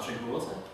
naszej pomocy?